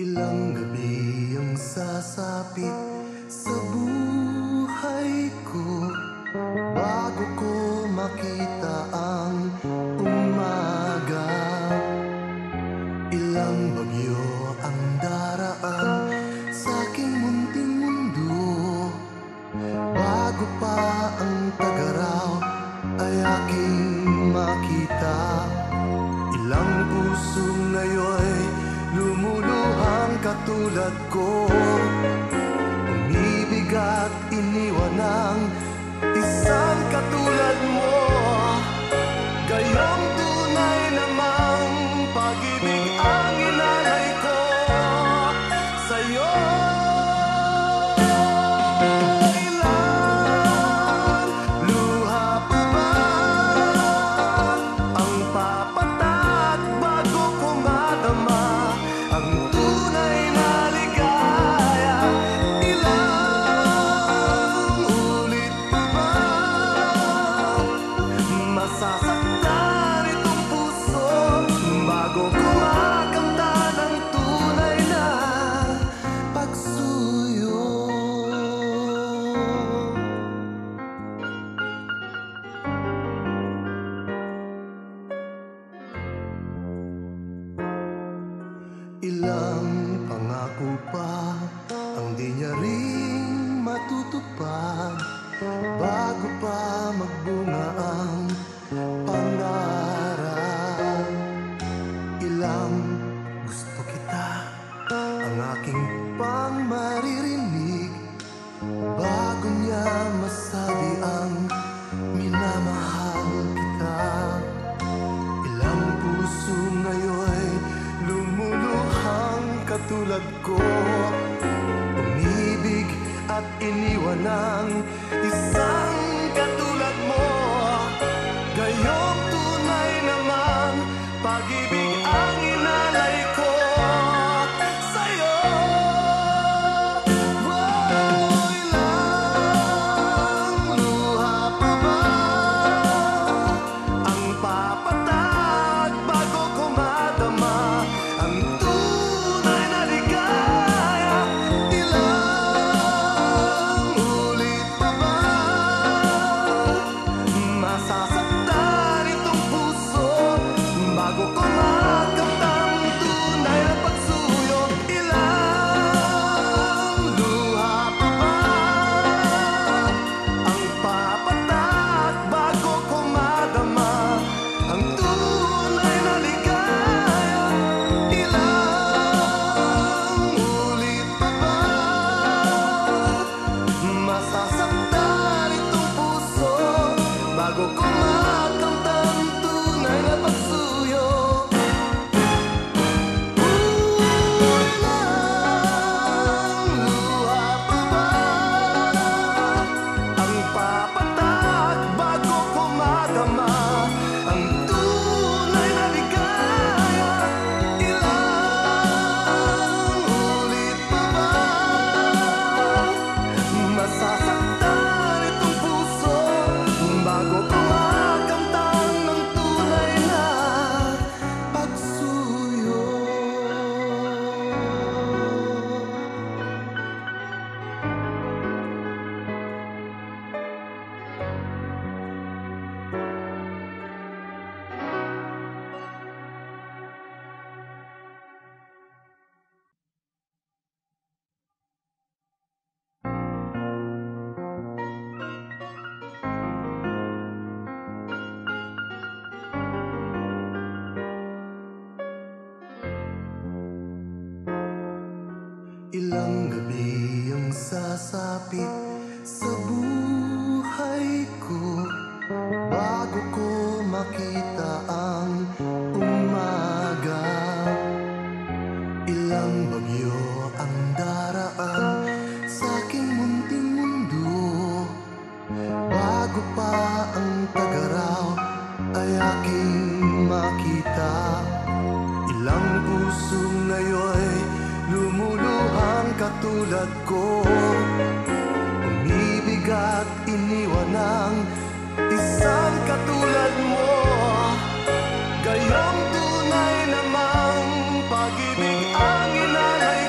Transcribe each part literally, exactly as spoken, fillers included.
Ilang gabi ang sasapit sa buhay ko bago ko makita ang umaga. Ilang bagyo ang daraan sa aking munting mundo bago pa ang tagaraw ay aking makita. Ilang puso ngayon lumuluhang katulad ko, umibig at iniwan ng isang katulad mo. Gayong tunay namang pag-ibig ang inalay ko sa'yo. Ilang luha pa ba ang papatak bago ko madama ang tunay na ligaya? Ilang ulit pa ba masasaktan itong puso bago kumakanta ng tunay na pagsuyo? Ilang pangako pa ang di niya ring matutupad bago pa magbunga ang pangarap. Ilang gusto kita ang aking pang maririnig bago niya masabi ang minamahal kita. Ilang puso ngayon lumuluhang katulad ko, umibig at iniwan ng isang katulad mo. Gayong tunay naman pag-ibig ang inalay ko sa'yo. Oh, ilang luha pa ba ang papatak bago ko madama ang tunay na ligaya? Ilang ulit pa ba masasaktan itong puso bago ko makanta ang tunay na pagsuyo? Ilang luha pa ba ang papatak bago ko madama ang tunay na ligaya? Ilang ulit pa ba masasaktan itong puso bago ko makanta ang tunay na pagsuyo? Ilang luha pa ba ang papatak bago ko madama ang tunay na ligaya? Ilang ulit pa ba masasaktan itong puso bago ko makanta ng tunay na pagsuyo? Ilang gabi ang sasapit sa buhay ko bago ko makita ang umaga. Ilang bagyo ang daraan sa aking munting mundo bago pa ang tagaraw ay aking makita. Ilang puso ngayon lumuluhang katulad ko, umibig at iniwan ng isang katulad mo. Gayong tunay namang pag-ibig ang inalay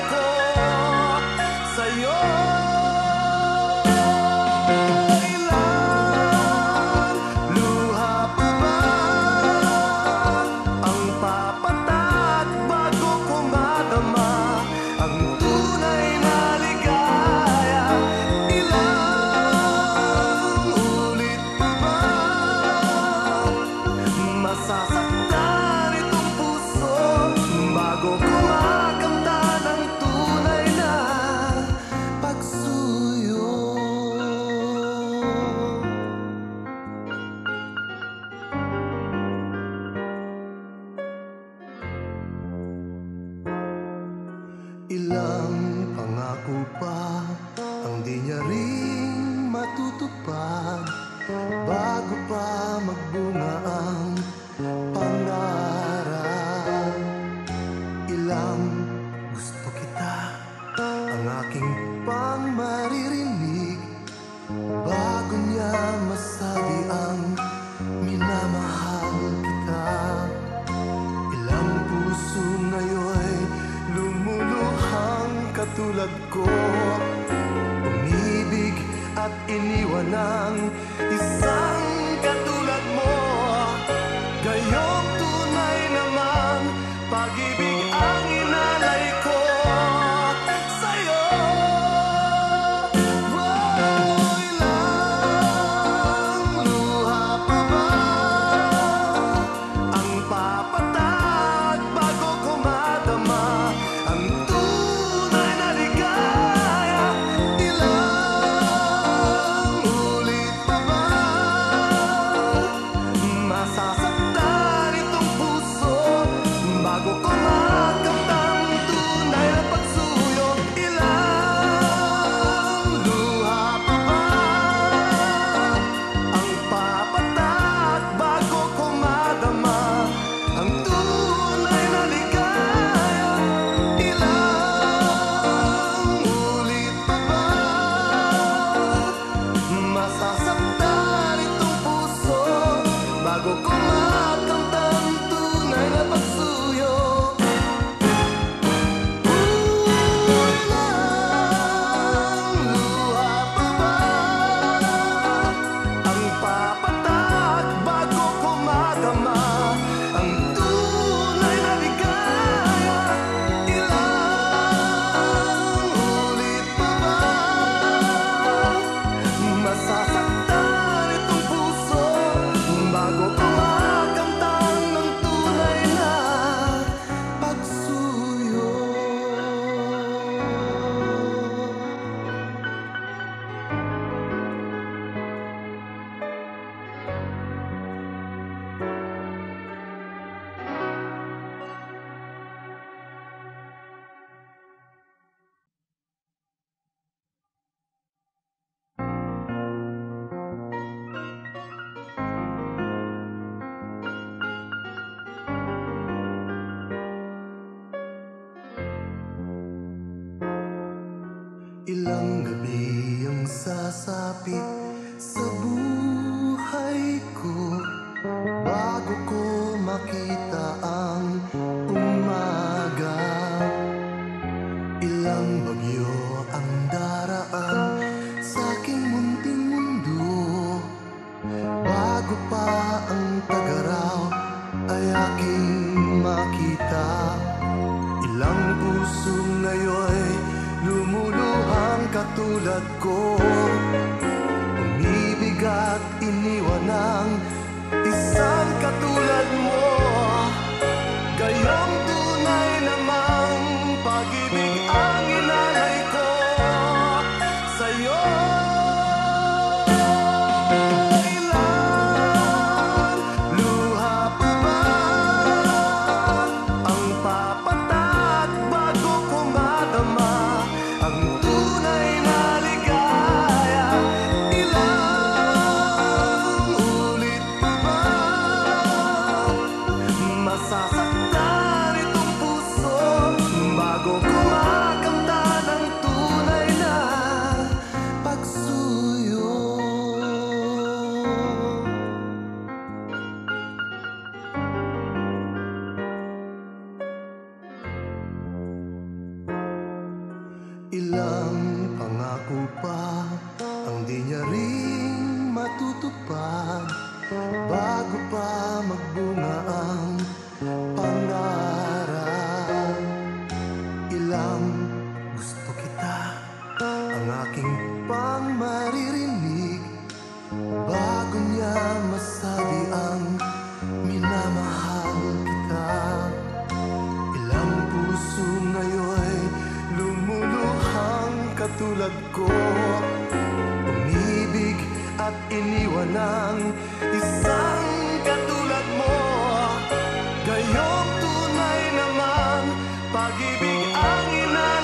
Ilang pangako pa ang di niya ring matutupad bago pa magbunga ang pangarap. Ilang gusto kita ang aking pang maririnig bago niya masabi ang minamahal kita. Ilang puso ngayon lumuluhang katulad ko, umibig at iniwan ng isang katulad mo. Gayong tunay naman pag-ibig ang inalay ko sa'yo. Oh, ilang luha pa ba ang papatag bago ko madama ang tunay na ligaya? Ilang ulit pa ba masasaktan itong puso bago ko makamdam tunay na pagsuyo? Ilang luha pa ba ang papatag bago ko madama ang tunay na ligaya? Ilang ulit pa ba masasaktan itong puso bago ko makamdam tunay na pagsuyo? Ilang luha pa ba ang papatag bago ko madama ang tunay na ligaya? Ilang ulit pa ba masasaktan itong puso bago ko makamtan ng tunay na pagsuyo? Ilang gabi ang sasapit sa buhay ko bago ko makita ang umaga. Ilang bagyo ang daraan sa aking munting mundo bago pa ang tagaraw ay aking makita. Ilang puso ngayon lumuluhang katulad ko, umibig at iniwan ng isang katulad mo. Gayong tunay namang pag-ibig ang inalay ko sa'yo. Ilang luha pa ba ang papatag bago ko madama ang tunay na ligaya? Ilang ulit pa ba masasaktan itong puso bago ko makamtan ang tunay na pagsuyo? Ilang pangako pa ang di niya ring matutupad bago pa magbunga ang pangarap. Ilang gusto kita ang aking pang maririnig bago niya masabi ang minamahal kita. Ilang puso ngayon lumuluhang katulad ko, umibig at iniwan ng isang katulad mo. Gayong tunay naman pag-ibig ang inalay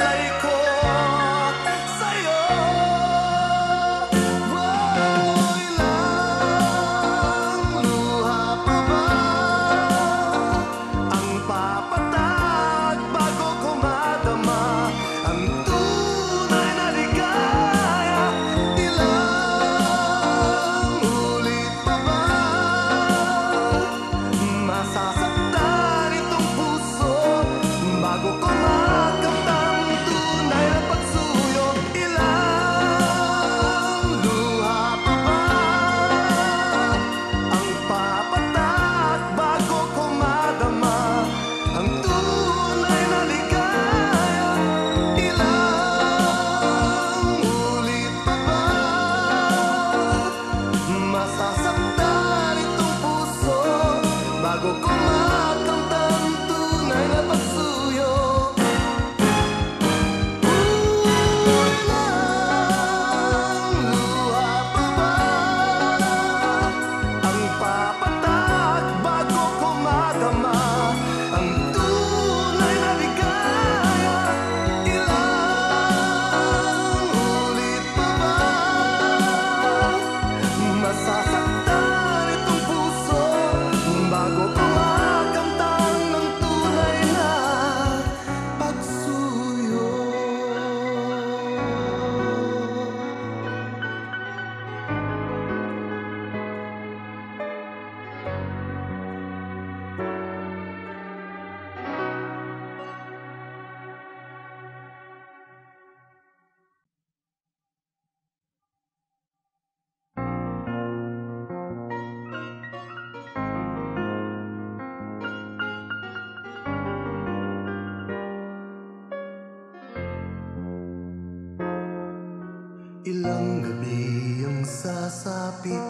Ilang gabi ang sasapit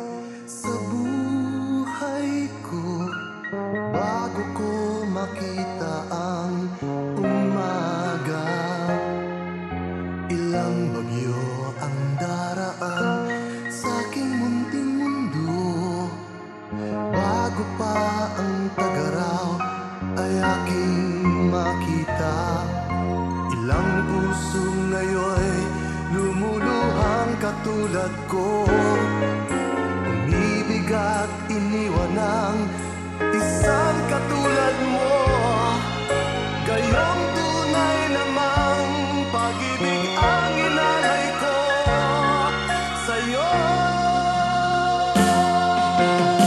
sa buhay ko bago ko makita ang umaga. Ilang bagyo ang daraan sa aking munting mundo bago pa ang tagaraw ay aking makita. Ilang puso ngayon lumuluhang katulad ko, umibig at iniwan ng isang katulad mo. Gayong tunay namang pag-ibig ang inalay ko sa'yo. Ilang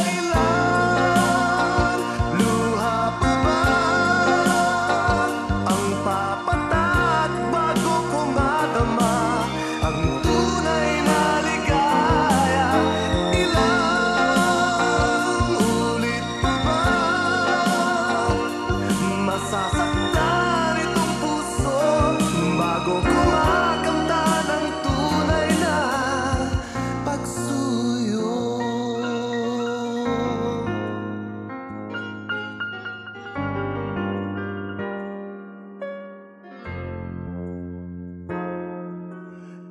luha pa ba ang papatak bago ko madama ang tunay na ligaya? Ilang ulit pa ba masasaktan itong puso bago kumakanta ng tunay na pagsuyo?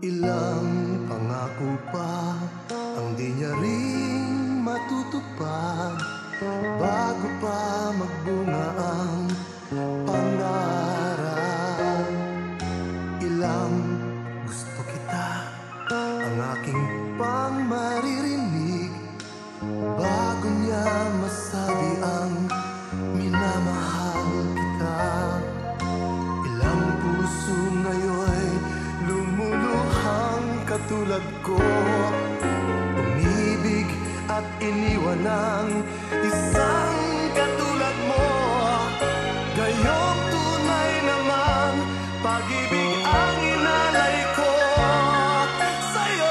Ilang pangako pa ang di niya ring matutupad bago pa magbunga ang pangarap. Ilang gusto kita ang aking pang maririnig bago niya masabi ang minamahal kita. Ilang puso ngayon lumuluhang katulad ko, umibig at iniwan ng isang katulad mo. Gayong tunay naman pag-ibig ang inalay ko sa'yo.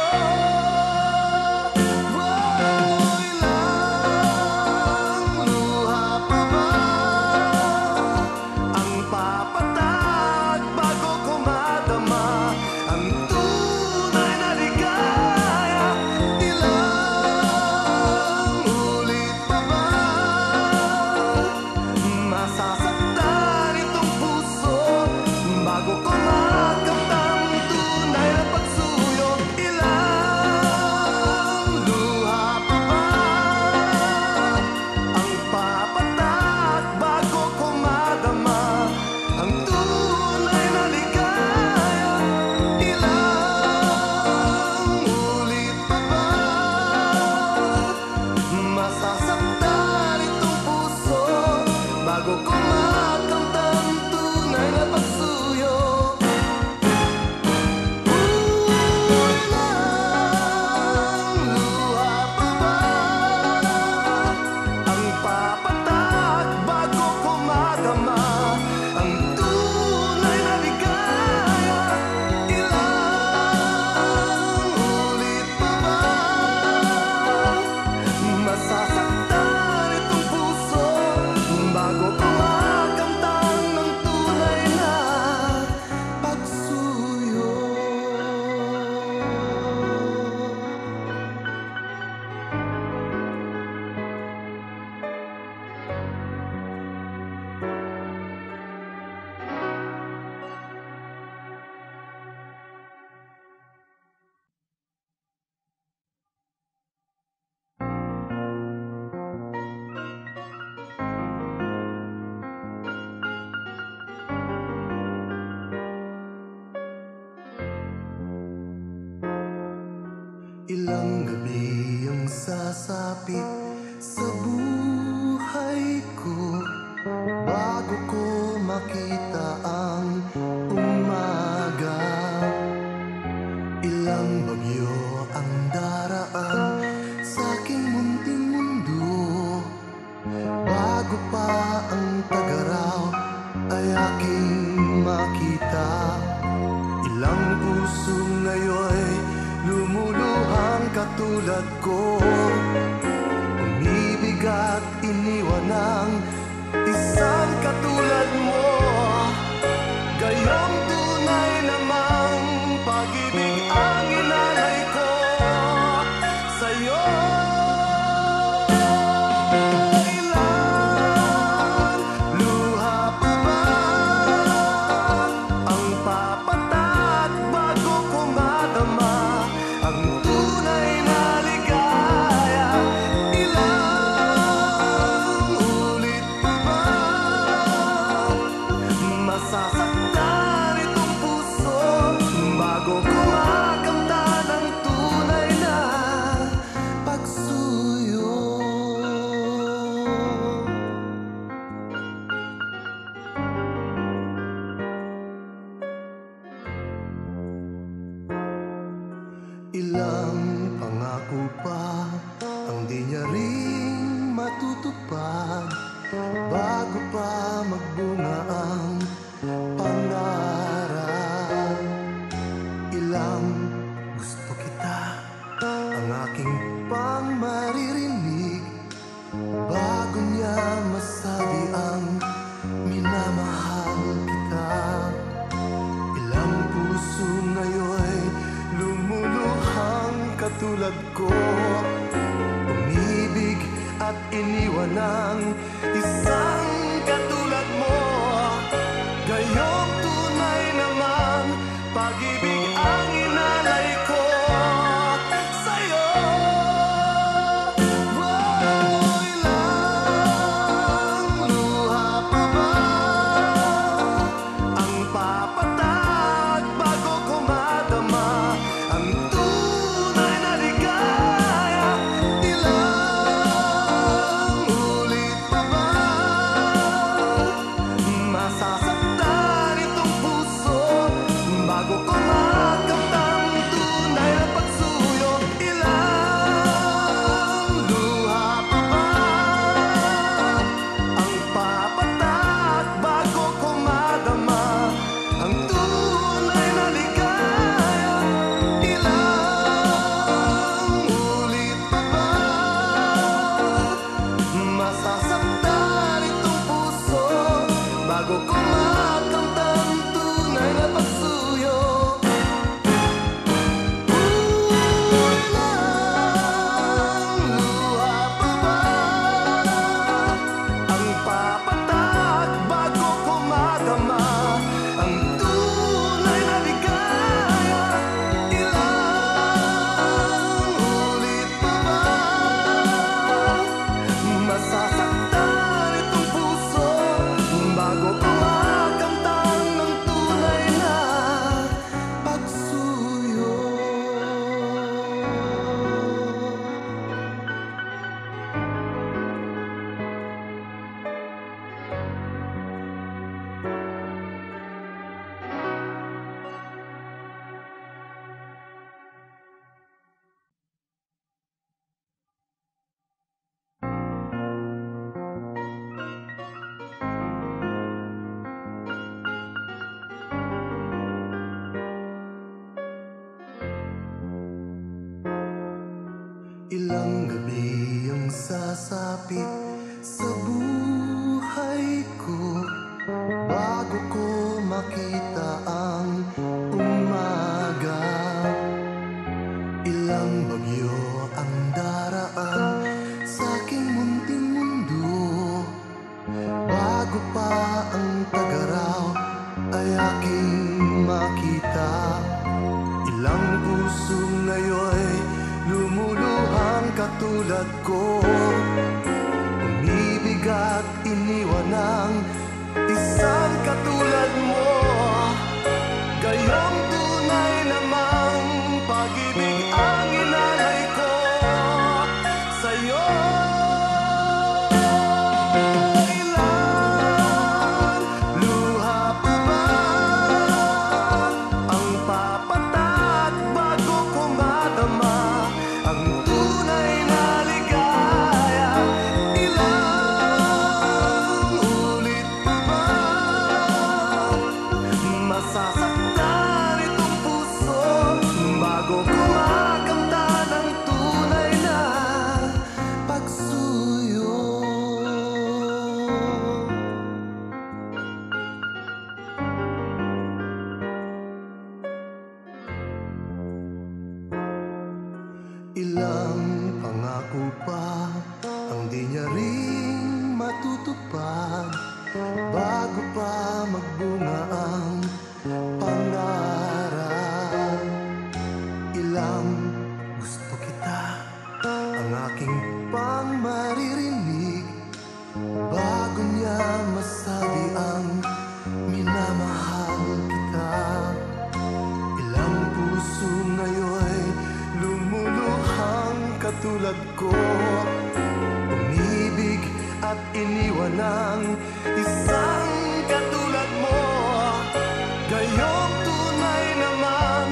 Oh, ilang luha pa ba ang papatak bago ko madama ang tunay na ligaya? Ilang ulit pa ba Ilang gabi ang sasapit sa buhay ko bago ko makita ang umaga. Ilang bagyo ang daraan sa aking munting mundo bago pa ang tagaraw ay aking makita. Ilang puso ngayon lumuluhang katulad ko, umibig at iniwan ng isang katulad mo. Gayong tunay namang pag-ibig ang inalay ko sa'yo. Ilang luha pa ba ang papatat bago ko madama ang tunay na ligaya? Ilang ulit pa ba masasaktan itong puso bago ko makanta ng tunay na pagsuyo? Ilang pangako pa ang di niya ring matutupad bago pa magbunga ang pangarap. Ilang gusto kita ang aking pang maririnig bago niya masabi ang minamahal kita. Ilang puso ngayon lumuluhang katulad ko, umibig at iniwan ng isang katulad mo. Gayong tunay naman pag-ibig ang inalay ko sa'yo. Oh, ilang luha pa ba ang papatag bago ko madama ang tunay na ligaya? Ilang ulit pa ba masasaktan itong puso bago ko makanta ang tunay na pagsuyo? Ilang luha pa ba ang papatak bago ko madama ang tunay na ligaya? Ilang ulit pa ba masasaktan itong puso bago ko makanta ang tunay na pagsuyo? Ilang luha pa ba ang papatak bago ko madama ang tunay na ligaya? Ilang ulit pa ba masasaktan itong puso bago ko makanta ng tunay na pagsuyo? Ilang gabi ang sasapit sa buhay ko bago ko makita ang umaga. Ilang bagyo ang daraan sa aking munting mundo bago pa ang tagaraw ay aking makita. Ilang puso ngayon lumuluhang katulad ko, umibig at iniwan ng isang katulad mo. Gayong tunay namang pag-ibig ang inalay Ilang pangako pa ang di niya ring matutupad bago pa magbunga ang pangarap. Ilang gusto kita ang aking pang maririnig bago niya masabi ang minamahal kita. Ilang puso ngayon lumuluhang katulad ko, umibig at iniwan ng isang katulad mo. Gayong tunay naman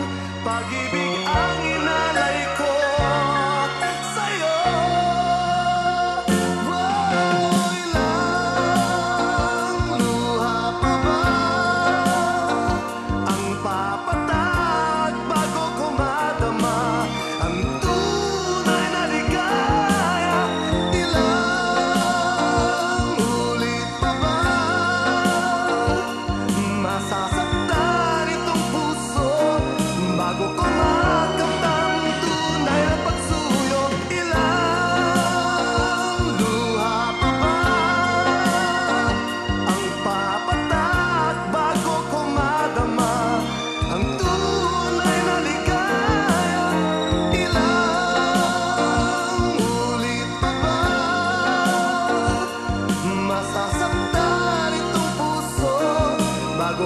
pag-ibig ang inalay ko sa'yo. Oh, ilang luha pa ba ang papatag bago ko madama ang tunay na ligaya? Ilang ulit pa ba masasaktan itong puso bago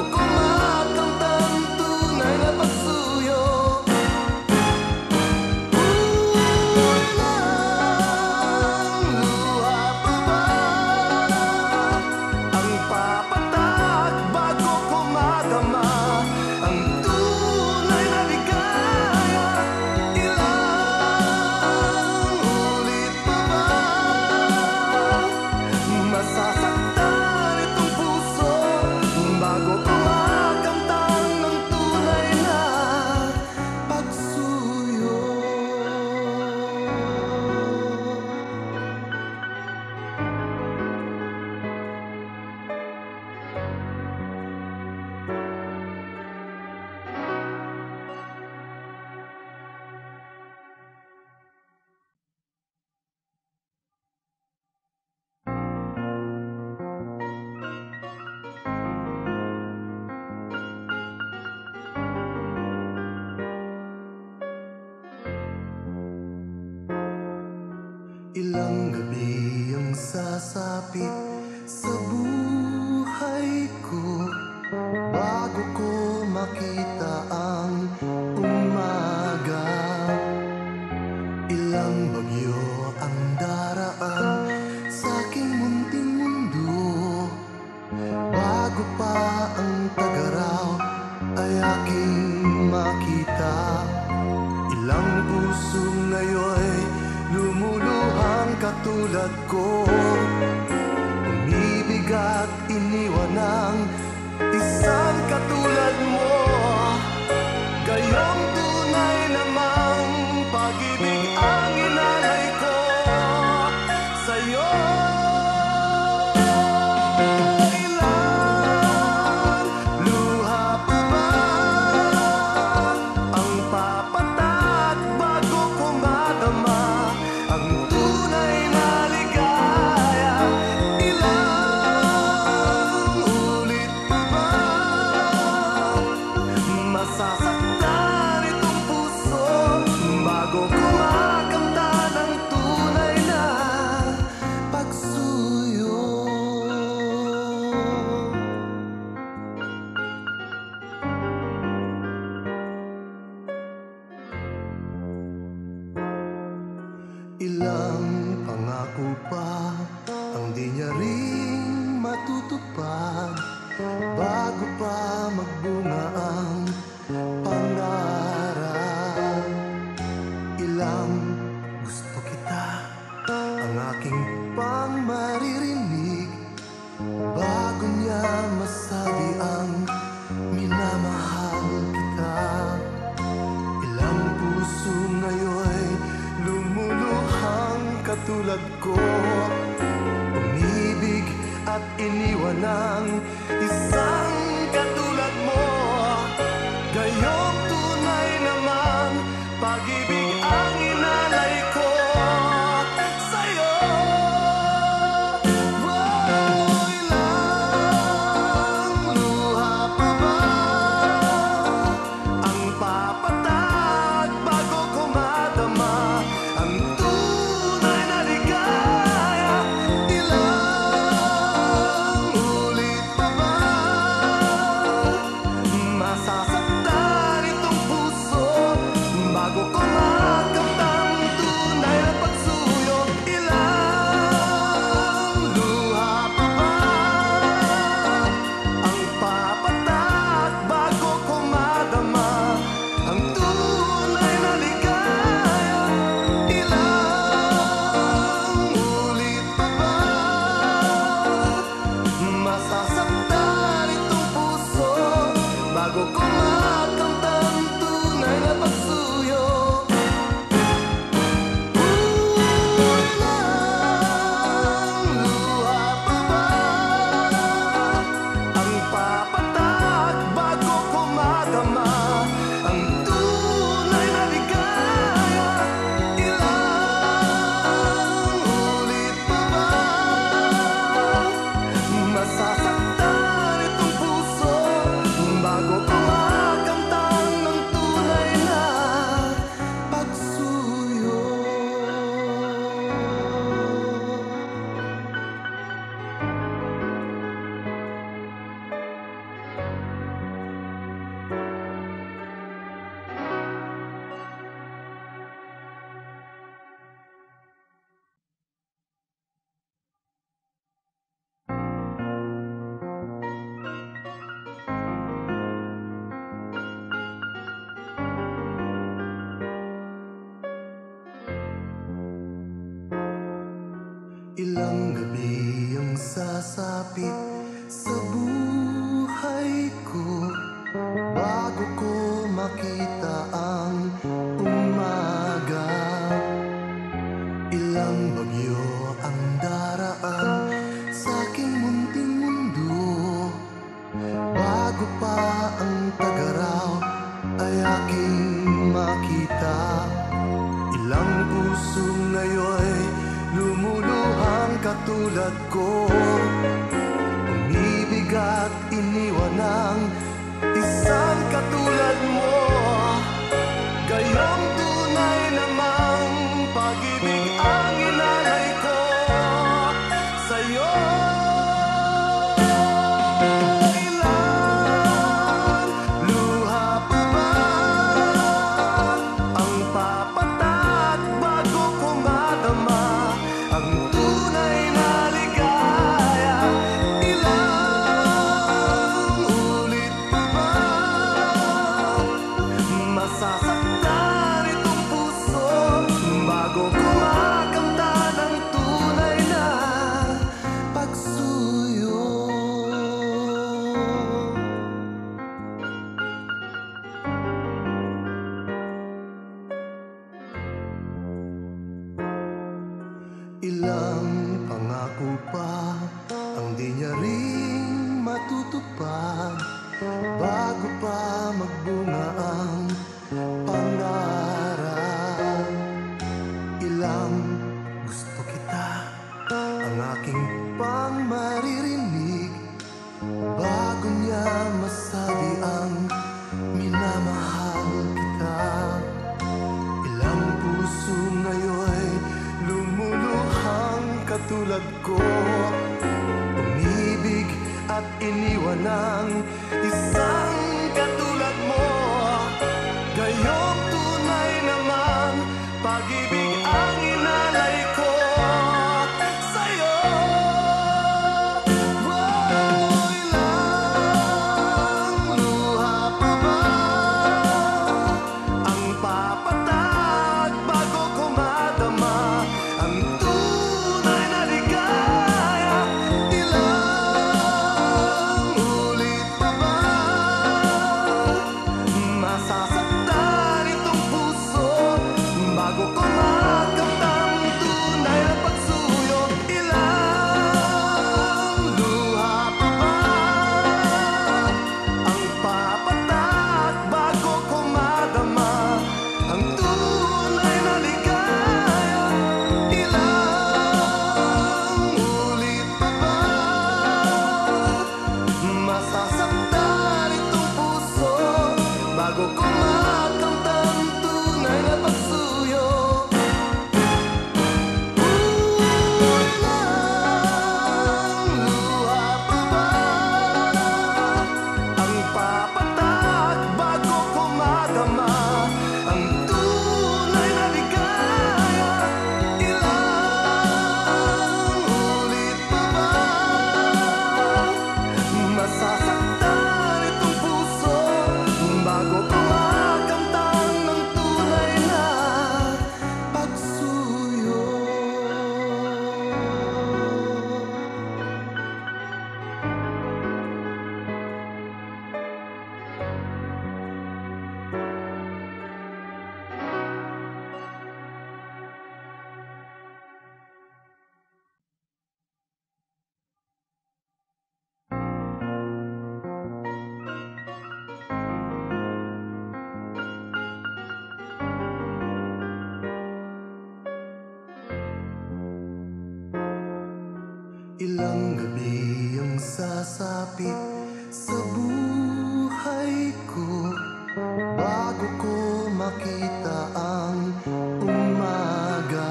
ko makamtan ang tunay na pagsuyo? Ilang luha pa ba ang papatak bago ko madama ang tunay na ligaya? Ilang ulit pa ba masasaktan itong puso bago ko makamtan ang tunay na pagsuyo? Ilang luha pa ba ang papatak bago ko madama ang tunay na ligaya? Ilang ulit pa ba masasaktan itong puso bago ko makamtan ng tunay na pagsuyo? Ilang gabi ang sasapit sa buhay ko bago ko makita ang umaga. Ilang bagyo ang daraan sa aking munting mundo bago pa ang tagaraw ay aking makita. Ilang puso ngayon lumuluhang katulad ko, umibig at iniwan ng isang katulad mo. Gayong tunay namang pag-ibig ang inalay ko sa'yo. Ilang luha pa ba ang papatak bago ko madama ang tunay na ligaya? Ilang ulit pa ba masasaktan itong puso bago ko makamtan ang tunay na pagsuyo? Ilang pangako pa ang di niya ring matutupad bago pa magbunga ang pangarap. Ilang gusto kita ang aking pang maririnig bago niya masabi ang minamahal tulad ko, umibig at iniwan ng isang katulad mo. Gayong tunay naman, pag-ibig ang inalay ko sa'yo. Oh, ilang luha pa ba ang papatag bago ko madama ang tunay na ligaya? Ilang ulit pa ba masasaktan itong puso bago ko makamdam ang tunay na pagsuyo? Ilang luha pa ba ang papatag bago ko madama ang tunay na ligaya? Ilang ulit pa ba masasaktan itong puso bago ko makamtan ang tunay na pagsuyo? Ilang luha pa ba ang papatag bago ko madama ang tunay na ligaya? Ilang ulit pa ba masasaktan itong puso bago ko makamtan ng tunay na pagsuyo? Ilang gabi ang sasapit sa buhay ko bago ko makita ang umaga. Ilang bagyo ang daraan sa aking munting mundo bago pa ang tag-araw ay aking makita. Ilang puso ngayon lumuluhang katulad ko, umibig at iniwan ng isang katulad mo. Gayong tunay namang pag-ibig ang inalay ko sa'yo. Ilang luha pa ba ang papatag bago ko madama ang tunay na ligaya? Ilang ulit pa ba masasaktan itong puso bago ko makamtan ang tunay na pagsuyo? Ilang pangako pa ang di niya ring matutupad bago pa magbunga ang pangarap. Ilang gusto kita ang aking pangmaririnig bago niya masabi ang minamahal kita. Ilang puso ngayon lumuluhang katulad ko, umibig at iniwan ng isang katulad mo. Gayong tunay naman, pag-ibig ang inalay ko sa'yo. Oh, ilang luha pa ba ang papatag bago ko madama ang tunay na ligaya? Ilang gabi ang sasapit sa buhay ko bago ko makita ang umaga.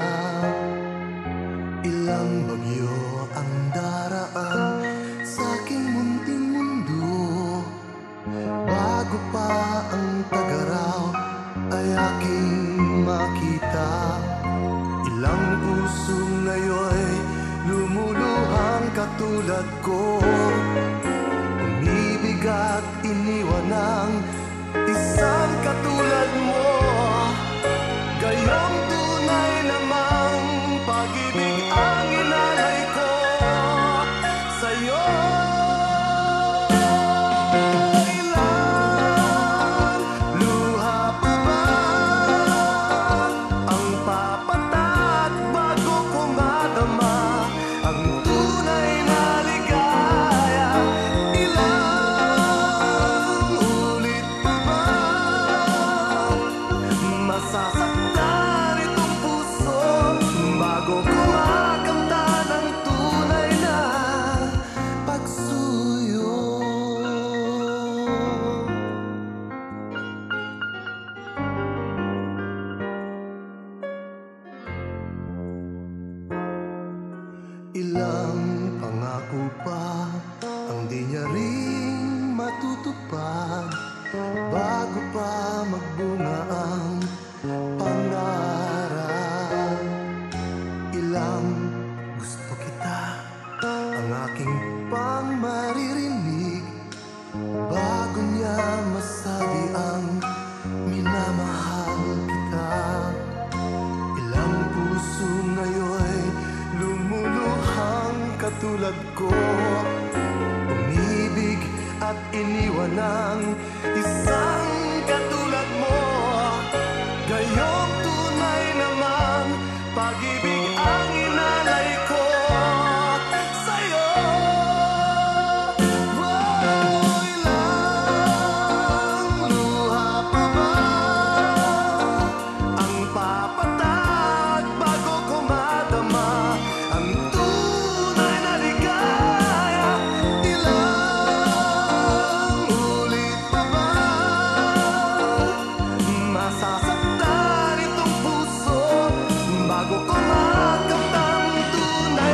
Ilang bagyo ang daraan sa aking munting mundo bago pa ang tagaraw ay aking makita. Ilang puso ngayon lumuluhang katulad ko, umibig at iniwan ng isang katulad mo. Gayong tunay namang pag-ibig ang inalay ko sa'yo. Ilang luha pa ba ang papatat bago ko madama ang tunay na ligaya? Ilang ulit pa ba masasaktan itong puso bago kumakanta ng tunay na pagsuyo? Ilang pangako pa ang di niya ring matutupad bago pa magbunga ang pangarap. Ilang gusto kita ang aking pang maririnig bago niya masabi ang minamahal kita. Ilang puso ngayon lumuluhang katulad ko, umibig at iniwan ng isang katulad mo. Gayong tunay naman pag-ibig ang inalay ko sa'yo. Oh, ilang luha pa ba ang papatag bago ko madama ang tunay na ligaya? Ilang ulit pa ba masasaktan itong puso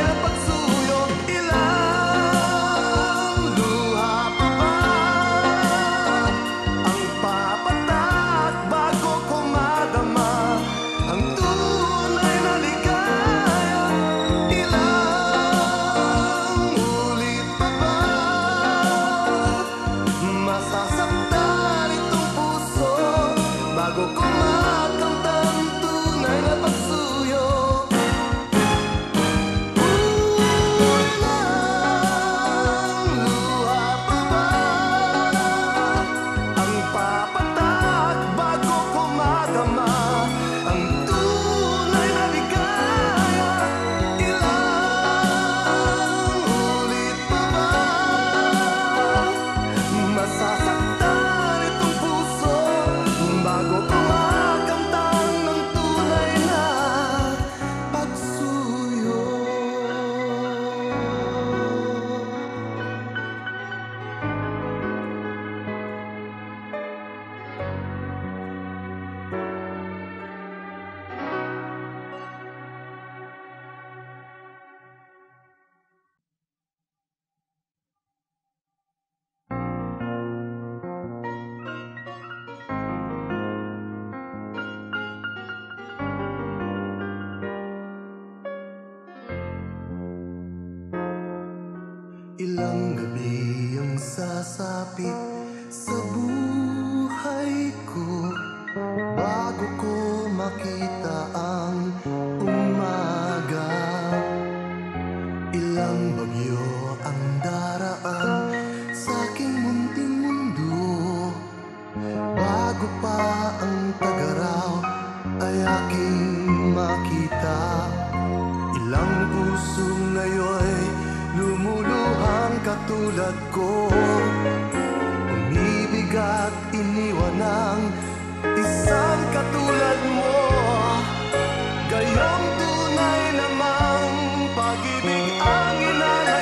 bago ko makanta ang tunay na pagsuyo? Ilang luha pa ba ang papatak bago ko madama ang tunay na ligaya? Ilang ulit pa ba masasaktan itong puso bago ko makanta ang tunay na pagsuyo? Ilang luha pa ba ang papatak bago ko madama ang tunay na ligaya? Ilang ulit pa ba masasaktan itong puso bago ko makanta ng tunay na pagsuyo? Ilang gabi ang sasapit sa buhay ko bago ko makita ang umaga. Ilang bagyo ang daraan sa aking munting mundo bago pa ang tagaraw ay aking makita. Ilang puso ngayon lumuluhang katulad ko, umibig at iniwan ng isang katulad mo. Gayong tunay namang pag-ibig ang inalay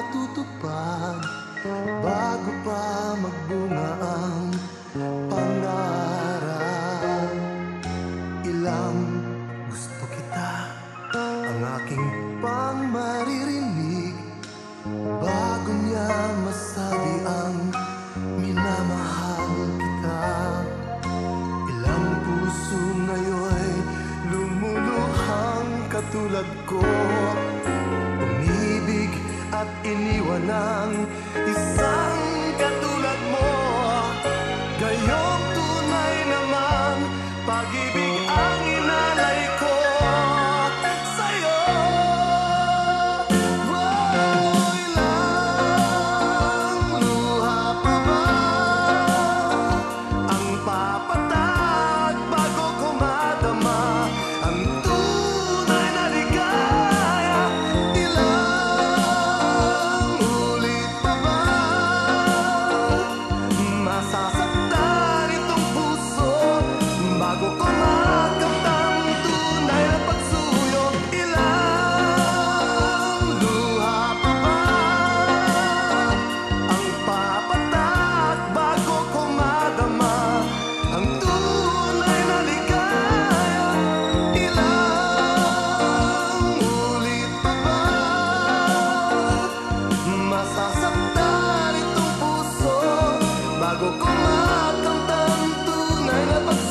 matutupad bago pa magbunga ang pangarap. Ilang gusto kita, ang aking pang maririnig bago niya masabi ang minamahal kita. Ilang puso ngayon lumuluhang katulad ko, umibig at iniwan ng isang katulad mo. Gayong tunay naman, pag-ibig ang inalay ko sa'yo. Oh, ilang luha pa ba ang papatag bago ko madama ang tunay na ligaya? Ilang ulit pa ba masasaktan itong puso bago ko makamdam tunay na pagsuyo? Ilang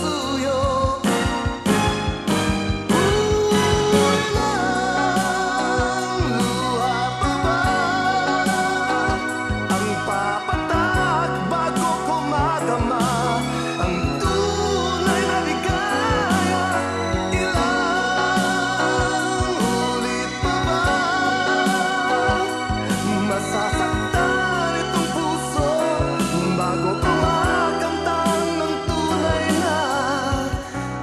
luha pa ba ang papatag bago ko madama ang tunay na ligaya? Ilang ulit pa ba masasaktan itong puso bago ko makamdam tunay na pagsuyo?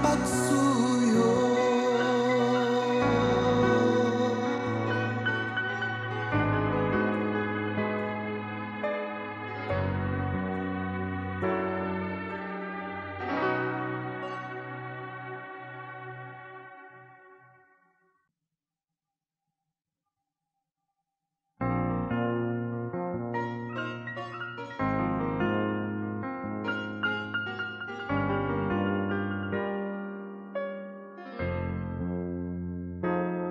Ilang luha pa ba ang papatag bago ko madama ang tunay na ligaya? Ilang ulit pa ba masasaktan itong puso bago ko makamtan ng tunay na pagsuyo? Ilang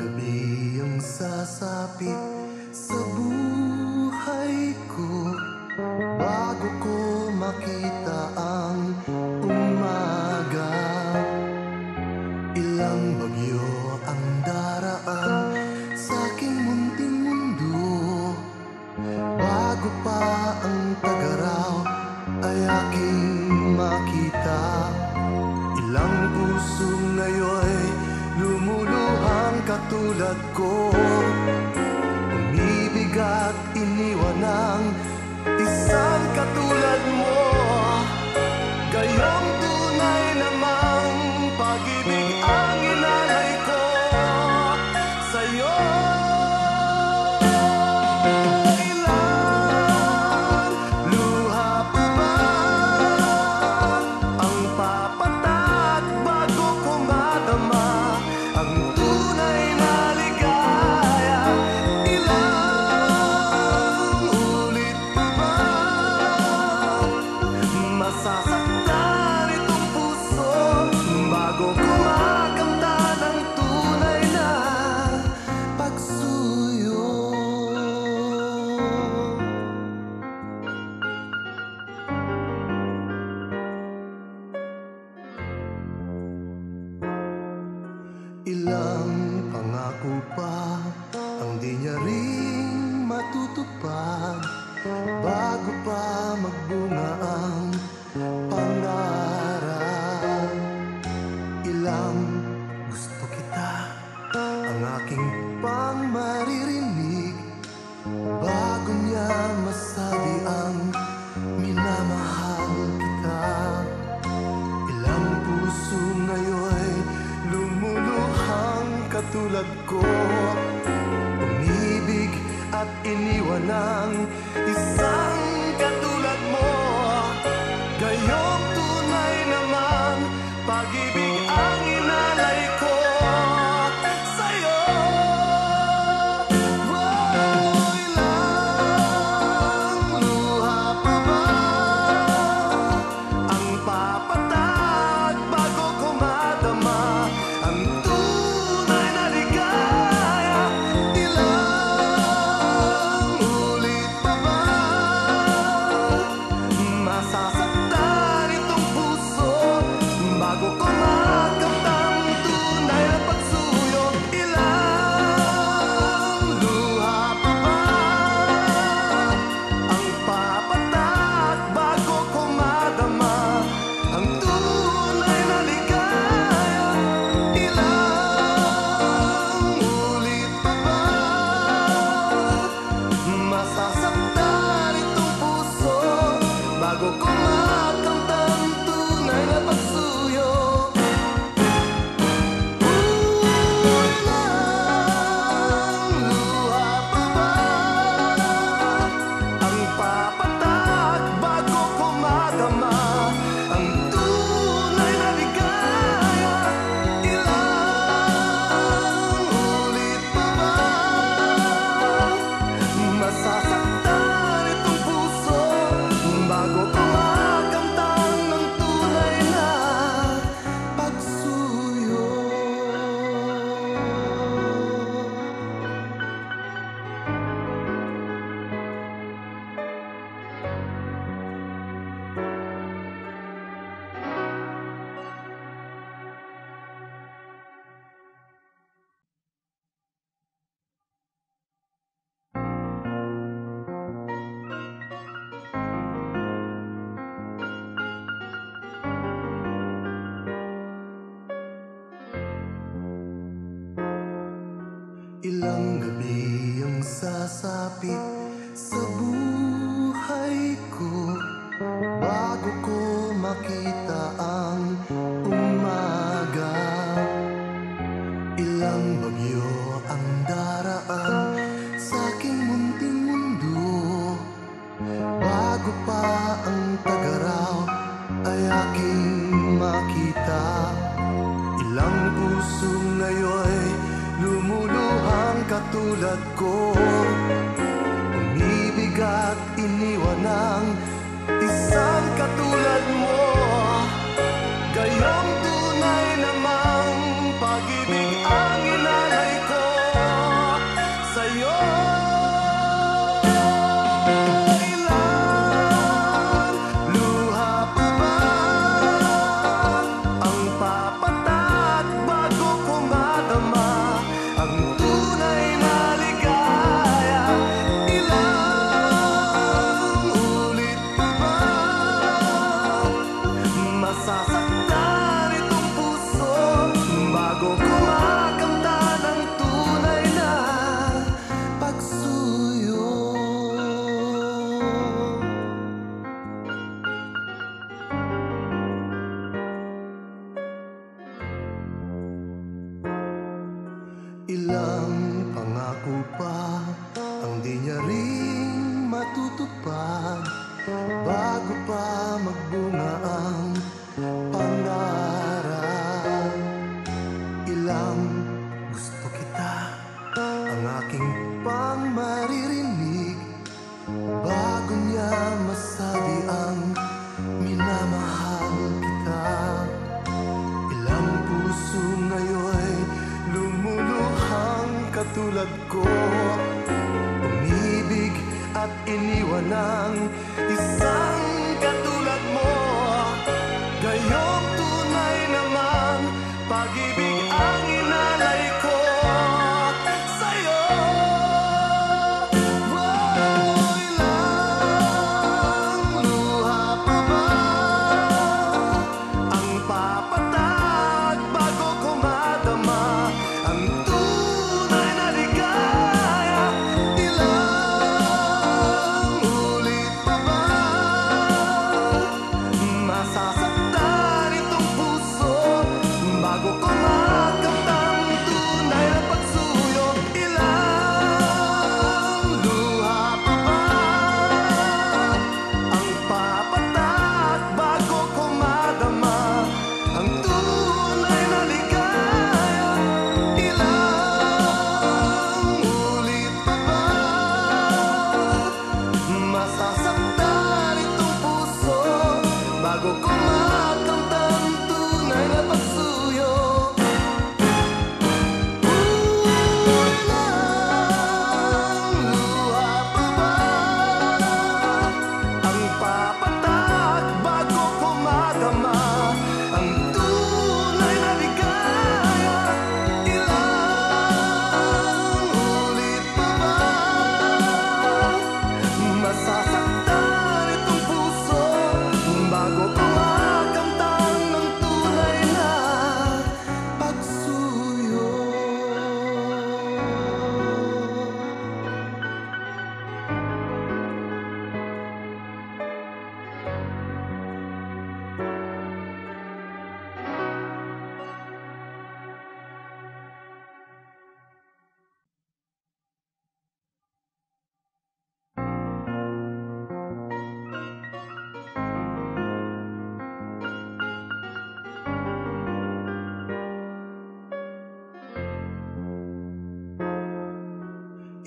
gabi ang sasapit sa buhay ko bago ko makita ang umaga. Ilang bagyo ang daraan sa aking munting mundo bago pa ang tagaraw ay aking makita. Ilang puso ngayon lumuluhang katulad ko, umibig at iniwan ng isang katulad mo. Gayong tunay namang pag-ibig ang inalay ko sa'yo. Ilang luha pa ba ang papatag bago ko madama ang tunay na ligaya? Ilang ulit pa ba masasaktan itong puso bago ko makamtan ang tunay na pagsuyo? Ilang pangako pa ang di niya ring matutupad bago pa magbunga ang pangarap. Ilang gusto kita, ang aking pang maririnig bago niya masabi ang minamahal kita. Ilang puso ngayon lumuluhang katulad ko, umibig at iniwan ng isang katulad mo. Gayong tunay naman, pag-ibig ang inalay ko sa'yo. Oh, Ilang gabi ang sasapit sa buhay ko bago ko makita ang umaga. Ilang bagyo ang daraan sa aking munting mundo bago pa ang tagaraw ay aking makita. Ilang puso ngayon lumuluhang katulad ko, umibig at iniwan ng isang katulad mo. Gayong tunay namang pag-ibig ang inalay ko sa'yo. Ilang luha pa ba ang papatat bago ko madama ang tunay na ligaya? Ilang ulit pa ba masasaktan itong puso bago kumakanta ng tunay na pagsuyo? Ilang pangako pa ang di niya ring matutupad bago pa magbunga ang pangarap. Ilang gusto kita ang aking pang maririnig bago niya masabi ang minamahal kita. Ilang puso ngayon lumuluhang katulad ko, umibig at iniwan ng isang katulad mo. Gayong tunay naman pag-ibig ang inalay ko sa'yo. Oh, ilang luha pa ba ang papatag bago ko madama ang tunay na ligaya? Ilang ulit pa ba masasaktan itong puso bago ko makanta ang tunay na pagsuyo? Ilang luha pa ba ang papatak bago ko madama ang tunay na ligaya? Ilang ulit pa ba masasaktan itong puso bago ko makanta ang tunay na pagsuyo? Ilang luha pa ba ang papatak bago ko madama ang tunay na ligaya? Ilang ulit pa ba masasaktan itong puso bago ko makanta ng tunay na pagsuyo?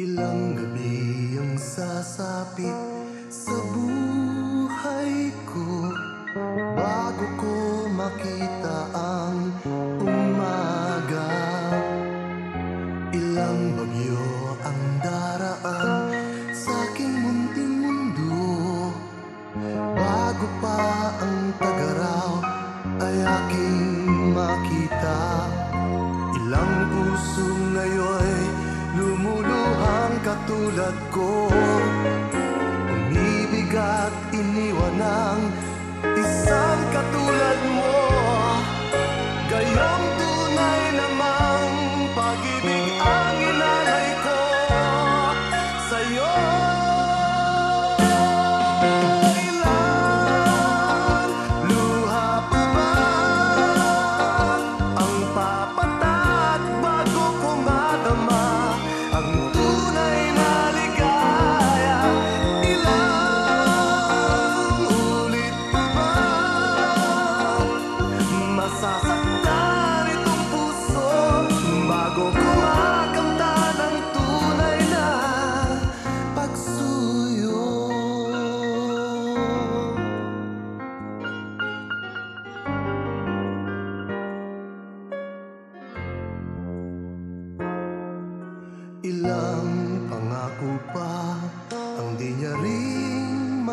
Ilang gabi ang sasapit sa buhay ko bago ko makita ang umaga. Ilang bagyo ang daraan sa aking munting mundo bago pa ang tagaraw ay aking makita. Ilang puso ngayon lumuluhang katulad ko, umibig at iniwan ng isang katulad mo. Gayong tunay namang pag-ibig ang inalay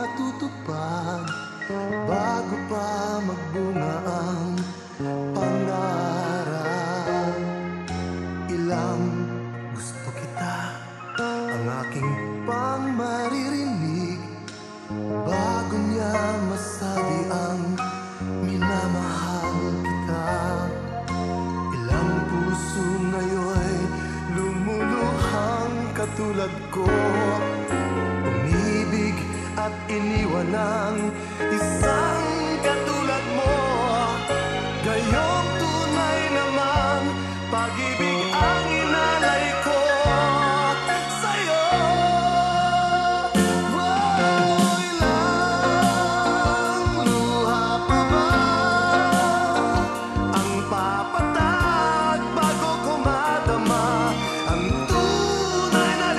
matutupad bago pa magbunga ang pangarap. Ilang gusto kita, ang aking pang maririnig bago niya masabi ang minamahal kita. Ilang puso ngayon lumuluhang katulad ko, at iniwan ng isang katulad mo. Gayong tunay naman, pag-ibig ang inalay ko sa'yo. Oh, ilang luha pa ba ang papatag bago ko madama ang tunay na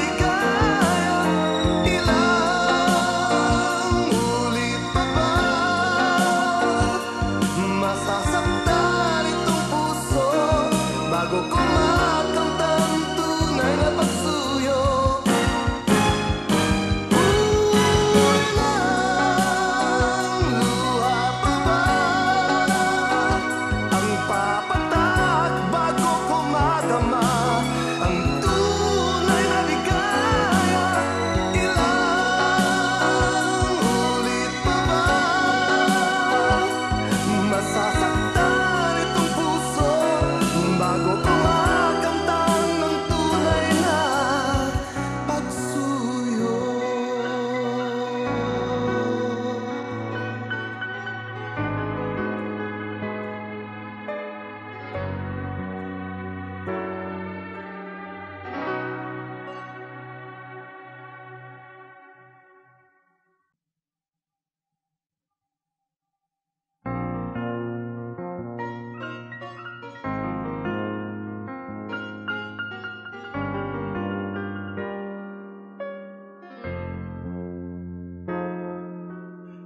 ligaya? Ilang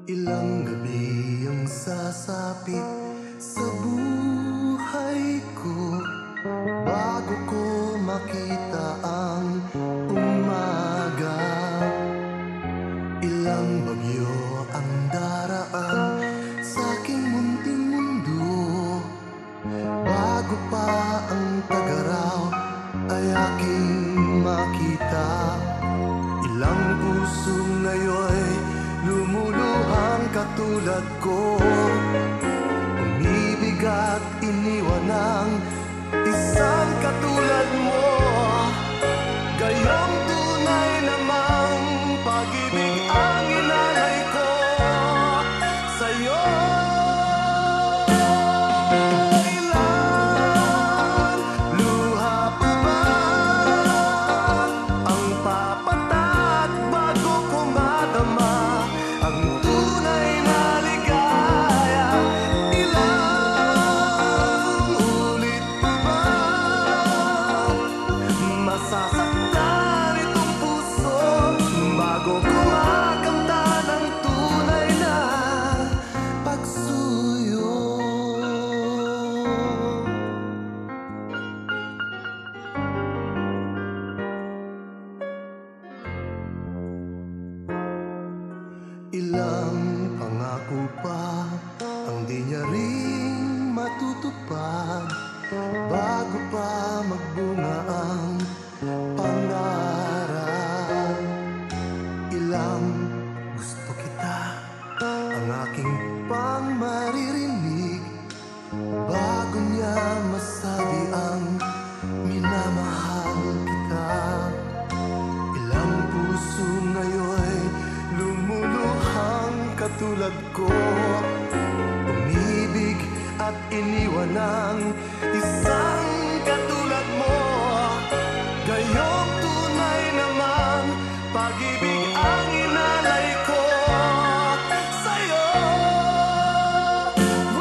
ilang gabi ang sasapit sa buhay ko bago ko makita ang umaga. Ilang bagyo ang daraan sa aking munting mundo bago pa ang tagaraw ay aking makita. Ilang puso ngayon lumuluhang katulad ko, umibig at iniwan ng isang katulad mo. Gayong tunay namang pag-ibig ang inalay ko sa'yo. Ilang luha pa ba ang papatag bago ko madama ang tunay na ligaya? Ilang ulit pa ba masasaktan itong puso bago ko makanta ng tunay na pagsuyo? Ilang pangako pa ang di niya ring matutupad bago pa magbunga ang pangarap. Ilang gusto kita, ang aking pang maririnig bago niya masabi ang minamahal kita. Ilang puso ngayon lumuluhang katulad ko, umibig at iniwan ng isang katulad mo. Gayong tunay naman, pag-ibig ang inalay ko sa'yo. Oh,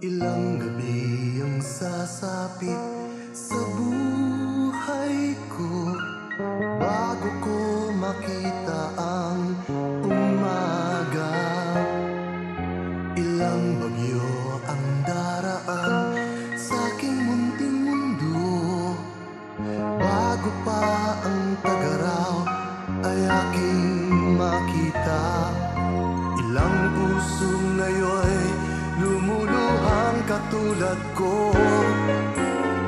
Ilang gabi ang sasapit sa buhay ko bago ko makita ang umaga. Ilang bagyo ang daraan sa aking munting mundo bago pa ang tagaraw ay aking makita. Ilang puso ngayon lumuluhang katulad ko,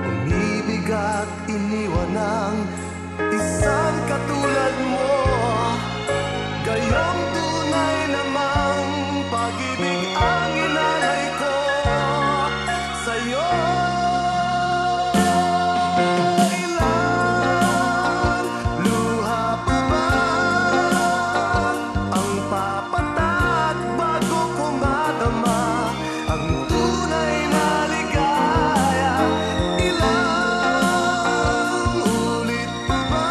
umibig at iniwan ng isang katulad mo. Gayong tunay namang pag-ibig ang inalay ko sa'yo. Ilang luha pa ba ang papatak bago ko madama ang tunay na ligaya? Ilang ulit pa ba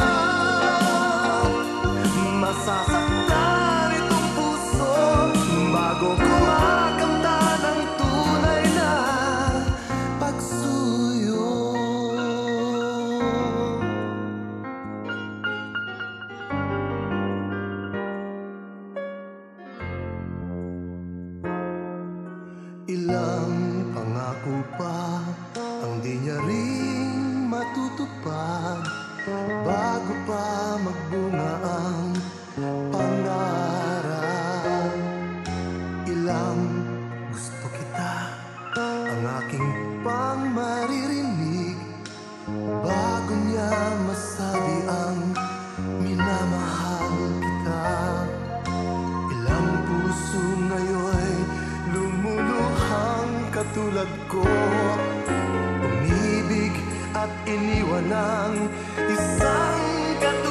masasaktan itong puso bago kumakanta ng tunay na pagsuyo? Ilang pangako pa ang di niya ring matutupad bago pa magbunga ang pangarap. Ilang gusto kita ang aking pang maririnig bago niya masabi ang minamahal kita. Ilang puso ngayon lumuluhang katulad ko, umibig at iniwan ng isang katulad.